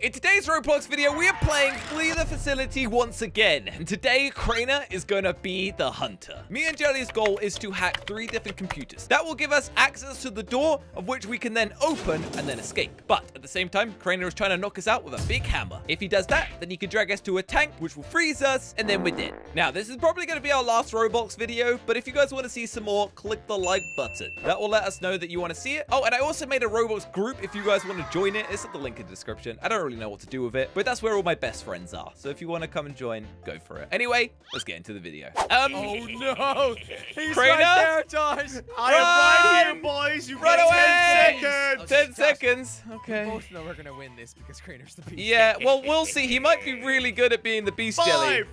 In today's Roblox video, we are playing Flee the Facility once again. And today, Crainer is going to be the hunter. Me and Jelly's goal is to hack 3 different computers. That will give us access to the door, of which we can then open and then escape. But at the same time, Crainer is trying to knock us out with a big hammer. If he does that, then he can drag us to a tank, which will freeze us, and then we're dead. Now, this is probably going to be our last Roblox video, but if you guys want to see some more, click the like button. That will let us know that you want to see it. Oh, and I also made a Roblox group if you guys want to join it. It's at the link in the description. I don't really know what to do with it, but that's where all my best friends are, so if you want to come and join, go for it. Anyway, let's get into the video. Oh no, he's Crainer? Right there, Josh. Run! I am right here, boys. You run away. 10 seconds. 10 seconds. Okay, we both know we're gonna win this because Crainer's the beast. Yeah, well, we'll see. He might be really good at being the beast. 5, Jelly. Okay,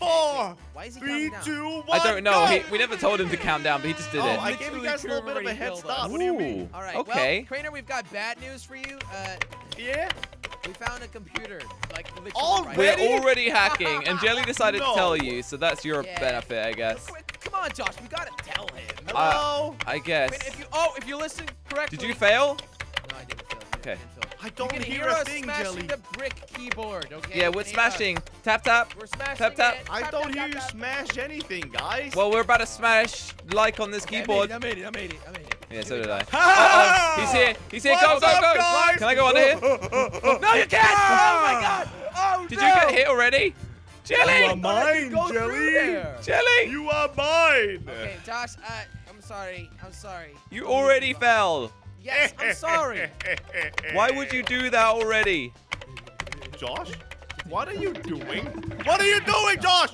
4, wait, is he 3, 2, 1, I don't know. We never told him to count down, but he just did it. I gave you guys a little bit of a head start. What do you mean? All right. Okay. Well, Crainer, we've got bad news for you. Yeah. We found a computer, like, literally already? We're already hacking, and Jelly decided to tell you, so that's your benefit, I guess. Come on, Josh, we gotta tell him. Hello? I guess. Wait, if you listen correctly. Did you fail? No, I didn't fail. Okay. I don't hear a thing, Jelly. You can hear us smashing the brick keyboard, okay? Yeah, we're smashing. Tap, tap. We're smashing tap, tap. I don't hear you smash anything, guys. Well, we're about to smash like on this keyboard. I made it. Yeah, so did I. Uh-oh. He's here. He's here. Go, go, go. Can I go under here? No, you can't. Oh, my God. Oh, did you get hit already? Jelly. You are mine, Jelly. Jelly. You are mine. Okay, Josh, I'm sorry. I'm sorry. You already fell. Yes, I'm sorry. Why would you do that already? Josh, what are you doing? What are you doing, Josh?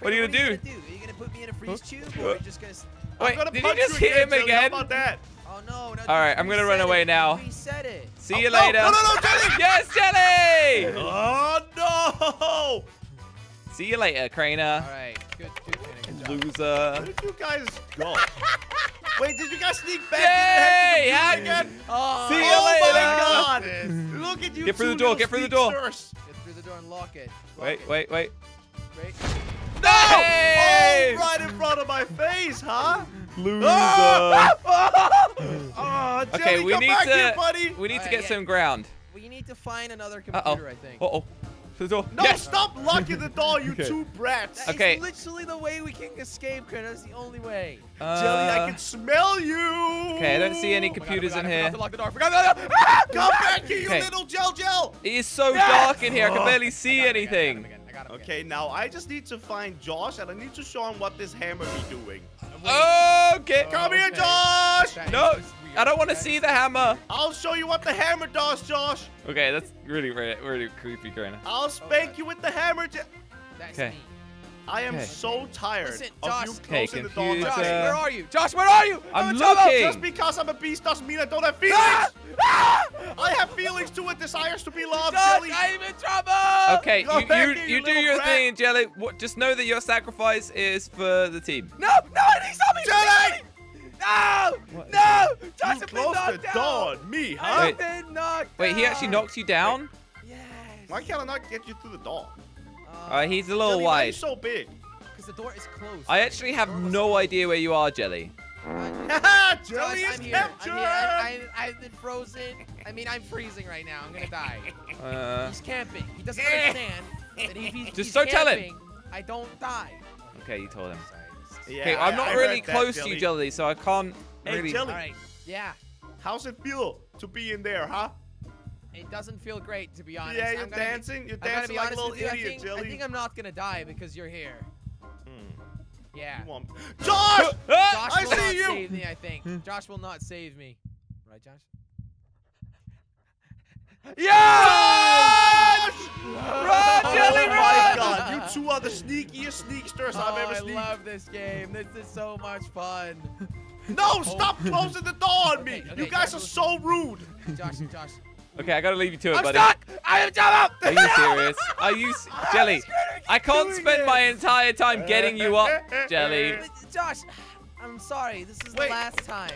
What are you going to do? Are you going to put me in a freeze tube, or are you just going to... Wait, did you just hit him again? How about that? Oh, no. All right, I'm going to run away now. See you later. No, no, no, Jelly. Yes, Jelly. Oh, no. See you later, Crainer. All right, good loser. Where did you guys go? Wait, did you guys sneak back? Yay, again? Oh, see you later. Oh, my God. Look at you. Get through the door. Get through the door. Get through the door and lock it. Wait. No! Hey! Oh, right in front of my face, huh? Loser. Oh, Jelly, okay, we need to. Here, buddy. We need to get some ground. We need to find another computer, I think. The door. No, stop locking the door, you two brats. That is literally the way we can escape, Crainer. That's the only way. Jelly, I can smell you. Okay, I don't see any computers in here. I forgot to lock the door. Come back here, you little gel. It is so dark in here. I can barely see anything. Okay, now I just need to find Josh, and I need to show him what this hammer be doing. Okay. Come here, Josh. No, I don't want to see the hammer. I'll show you what the hammer does, Josh. Okay, that's really, really creepy, Crainer. I'll spank you with the hammer. Okay. I am so tired of you closing the door. Josh, where are you? Josh, where are you? I'm looking. Just because I'm a beast doesn't mean I don't have feelings. I have feelings too, and desires to be loved, Josh, Jelly. I'm in trouble. Okay, you do your thing, Jelly. Just know that your sacrifice is for the team. No, no, he saw me, Jelly. No! What? No! Josh, I've been knocked down! Me, huh? I've been knocked down! Wait, he actually knocks you down? Yes. Why can't I not get you through the door? Alright, he's a little Jelly, wide. Why are you so big? Because the door is closed. I actually have no idea where you are, Jelly. Jelly is captured! I've been frozen. I mean, I'm freezing right now. I'm gonna die. He's camping. He doesn't understand that if he's camping, tell him. I don't die. Okay, you told him. Yeah, okay, I'm not really close to you, Jelly, so I can't really... Hey, Jelly. All right. Yeah. How's it feel to be in there, huh? It doesn't feel great, to be honest. Yeah, you're dancing. You're dancing like a little idiot, Jelly. I think I'm not going to die because you're here. Yeah. Josh! Josh I will see you! Josh will not save me, I think. Josh will not save me. Right, Josh? Yeah! Run, Jelly, run! Oh my God, you two are the sneakiest sneaksters I've ever seen. I love this game. This is so much fun. No, stop closing the door on me. Okay, you guys are so rude. Josh. Okay, I gotta leave you to it, buddy. I'm stuck. I am up. Are you serious? Are you, Jelly? I can't spend my entire time getting you up, Jelly. Josh, I'm sorry. This is the last time.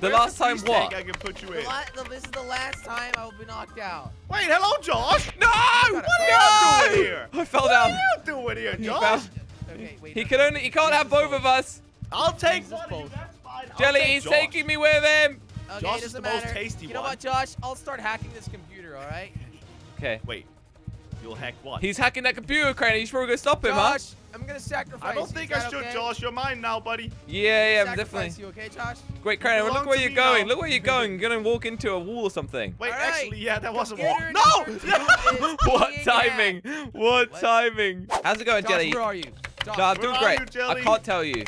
The last time what? I can put you in. This is the last time I will be knocked out. Wait, hello, Josh. No! What are you doing here? I fell down. What are you doing here, Josh? Okay, wait. He can't have both of us. I'll take both. Jelly, he's taking me with him. Okay, Josh is the most tasty one. You know what, Josh? I'll start hacking this computer, all right? Okay. Wait. You'll hack what? He's hacking that computer, Crainer. You sure we're gonna stop him, huh? Josh, I'm gonna sacrifice. I don't think I should, okay? Josh. You're mine now, buddy. Yeah, yeah, definitely. You okay, Josh? Wait, Crainer, look where you're going. Look where you're going. You're gonna walk into a wall or something. Wait, actually, yeah, that was a wall. No! What timing? What timing? How's it going, Jelly? Where are you? Josh, doing great. I can't tell you.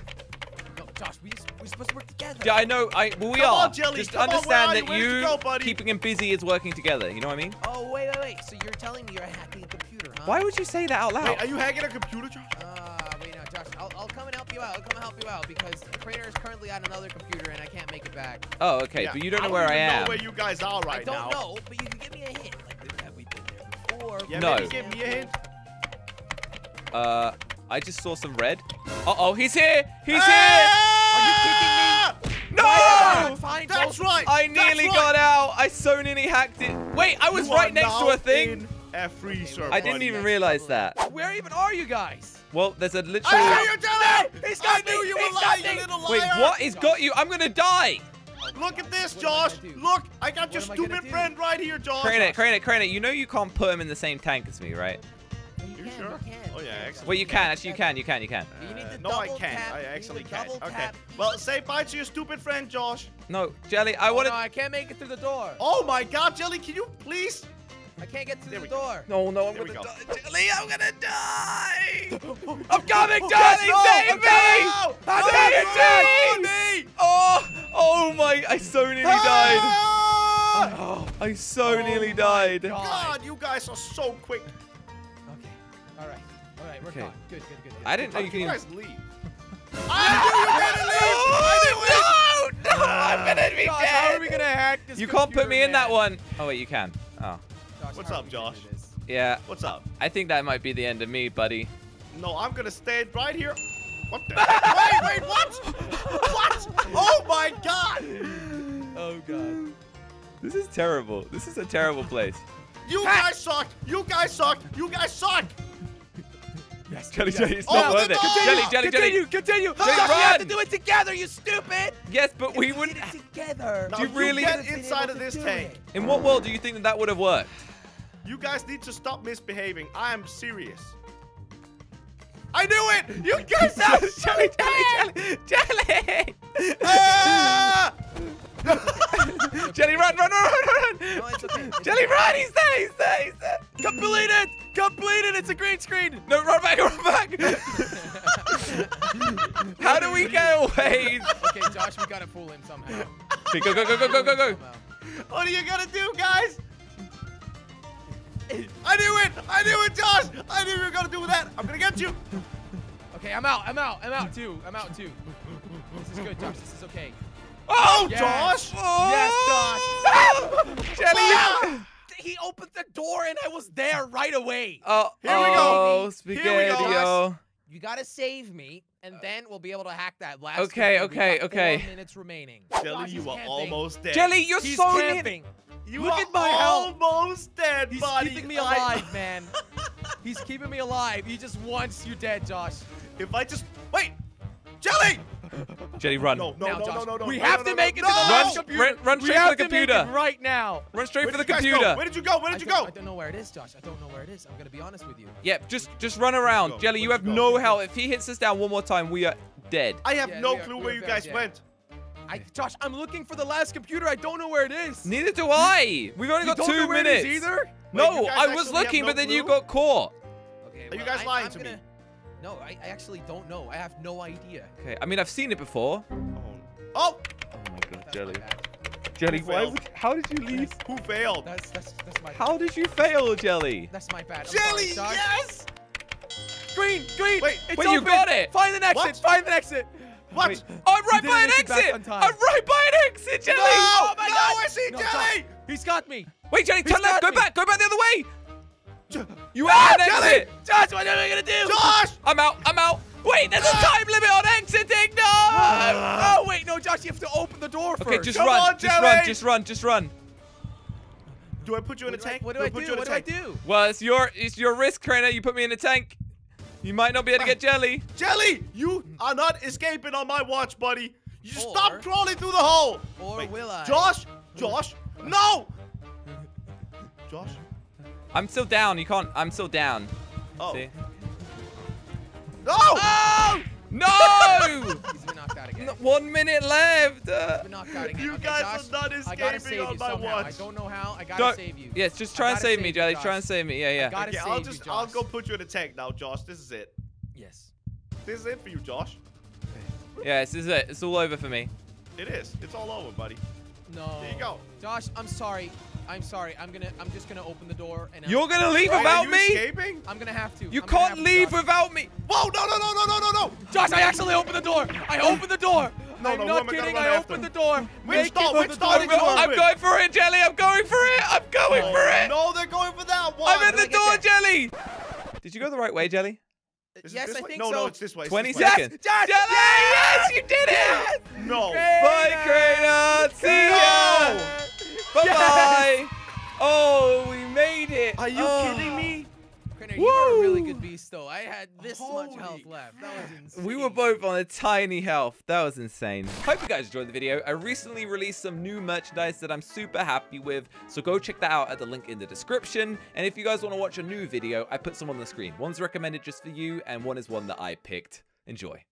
Josh, we're supposed to work together. Yeah, I know. We are. Just understand that you keeping him busy is working together. You know what I mean? Oh, wait, wait, wait. So you're telling me you're hacking a computer, huh? Why would you say that out loud? Wait, are you hacking a computer, Josh? Wait, no, Josh. I'll come and help you out. I'll come and help you out because Crainer is currently on another computer and I can't make it back. Oh, okay. Yeah, but you don't know where I am. I don't know where you guys are right now. I don't know, but you can give me a hint. Like, have we been there before? Yeah, no. Maybe give me a hint. I just saw some red. Uh-oh, he's here! He's here! Are you kicking me? No! That's right! I nearly got out. I so nearly hacked it. Wait, I was right next to a thing. I didn't even realize that. Where even are you guys? Well, there's a literal... I knew you, Jelly! He's got me! I knew you were lying, you little liar! Wait, what? He's got you. I'm gonna die. Look at this, Josh. Look, I got your stupid friend right here, Josh. Crainer, you know you can't put him in the same tank as me, right? You sure? Oh yeah, actually. Well, you can. Actually, you can. No, I can't. I actually can't. Okay. Well, say bye to your stupid friend, Josh. No, Jelly, I want to. No, I can't make it through the door. Oh my God, Jelly, can you please? I can't get through the door. No, no, I'm gonna die. Jelly, I'm gonna die. I'm coming, Jelly, save me! Save me! Oh my! I so nearly died. Oh, I so nearly died. God, you guys are so quick. All right, we're gone. Good. I didn't know you could even leave. I knew you were gonna leave. No, I'm gonna be dead. How are we gonna hack this? You can't put me in that one. Oh wait, you can. Oh. Josh, what's up, Josh? Yeah. What's up? I think that might be the end of me, buddy. No, I'm gonna stand right here. What the? wait, what? What? Oh my God. Oh God. This is terrible. This is a terrible place. You guys suck. You guys suck. You guys suck. Yes, Jelly, it's not worth it. Continue. Josh, we have to do it together, you stupid. Yes, but we wouldn't. Do you really get inside of this tank? In what world do you think that would have worked? You guys need to stop misbehaving. I am serious. I knew it. You guys are Jelly. Jelly, run! No, it's okay. Jelly, run! He's there! Complete it! It's a green screen! No, run back! How do we get away? Okay, Josh, we gotta fool him somehow. Okay, go! What are you gonna do, guys? I knew it, Josh! I knew you were gonna do that! I'm gonna get you! Okay, I'm out too. This is good, Josh, this is okay. Oh, yes. Josh! Oh. Yes, Josh! Jelly! Ah. He opened the door and I was there right away. Oh, here we go. Josh, you gotta save me, and then we'll be able to hack that last. Okay. 4 minutes remaining. Jelly, you were almost dead. Jelly, you're so camping. You look at my health. Almost dead, buddy. He's keeping me alive, man. He's keeping me alive. He just wants you dead, Josh. If I just wait, Jelly. Jelly, run. No, we have to make it to the computer. Run straight for the computer. Right now. Run straight for the computer. Where did you go? I don't know where it is, Josh. I don't know where it is. I'm going to be honest with you. Yeah, just run around. Jelly, you have no health. If he hits us down one more time, we are dead. I have no clue where you guys went. Josh, I'm looking for the last computer. I don't know where it is. Neither do I. We've only got 2 minutes. You don't know where it is either? No, I was looking, but then you got caught. Are you guys lying to me? No, I actually don't know. I have no idea. Okay, I mean, I've seen it before. Oh my God, Jelly. Jelly, how did you leave? Who failed? That's my bad. How did you fail, Jelly? That's my bad. Jelly, yes! Green! Wait, you got it! Find an exit! What? Wait, I'm right by an exit! Jelly! Oh my God, I see Jelly! He's got me! Wait, Jelly, turn left! Go back the other way! You have an exit! Josh, what are we gonna do? Josh! I'm out! Wait, there's a time limit on exiting! No! Oh wait, no, Josh, you have to open the door first. Okay, just run. Do I put you in a tank? What do I do? Well, it's your risk, Crainer. You put me in a tank. You might not be able to get Jelly. Jelly! You are not escaping on my watch, buddy! Stop crawling through the hole! Or will I? Josh! No! Josh? I'm still down. You can't. I'm still down. Oh. See? No! Oh! No! He's been knocked out again. 1 minute left. He's been knocked out again. You okay, guys Josh, are not escaping on my watch. I don't know how. I gotta save you. Yes, just try and save me, Jelly. Try and save me. Yeah, yeah. Okay, I'll go put you in a tank now, Josh. This is it. Yes. This is it for you, Josh. Yes, this is it. It's all over for me. It is. It's all over, buddy. No. There you go. Josh, I'm sorry. I'm sorry. I'm just gonna open the door and. You're gonna leave without me? Escaping? I'm gonna have to. You can't leave without me. Whoa! No! No! No! No! No! No! No! Josh, I actually opened the door. I opened the door. No! I'm not kidding. I opened the door. I'm going for it, Jelly. I'm going for it. I'm going for it. No, they're going for that one. I'm in the door, Jelly. Did you go the right way, Jelly? Yes, I think so. No, no, it's this way. 20 seconds. Jelly! Yes, you did it. No. Bye, Crainer. See ya. Bye bye! Yes. Oh, we made it! Are you kidding me? Crainer, you were a really good beast, though. I had this much health left. That was insane. We were both on a tiny health. That was insane. Hope you guys enjoyed the video. I recently released some new merchandise that I'm super happy with, so go check that out at the link in the description. And if you guys want to watch a new video, I put some on the screen. One's recommended just for you, and one is one that I picked. Enjoy.